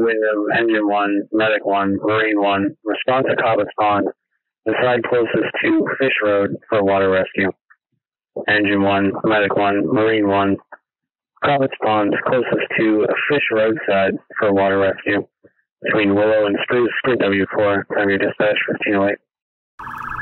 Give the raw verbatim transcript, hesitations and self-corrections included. with Engine one, Medic one, Marine one, respond to Cobbett's Pond, decide closest to Fish Road for water rescue. Engine one, Medic one, Marine one, Cobbett's Pond, closest to Fish Roadside for water rescue. Between Willow and Spruce, three W four, time your dispatch fifteen oh eight.